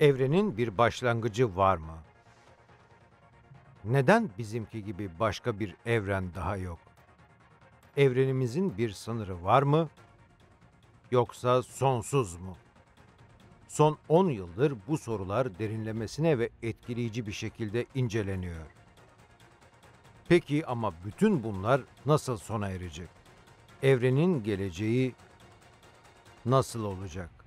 Evrenin bir başlangıcı var mı? Neden bizimki gibi başka bir evren daha yok? Evrenimizin bir sınırı var mı? Yoksa sonsuz mu? Son 10 yıldır bu sorular derinlemesine ve etkileyici bir şekilde inceleniyor. Peki ama bütün bunlar nasıl sona erecek? Evrenin geleceği nasıl olacak?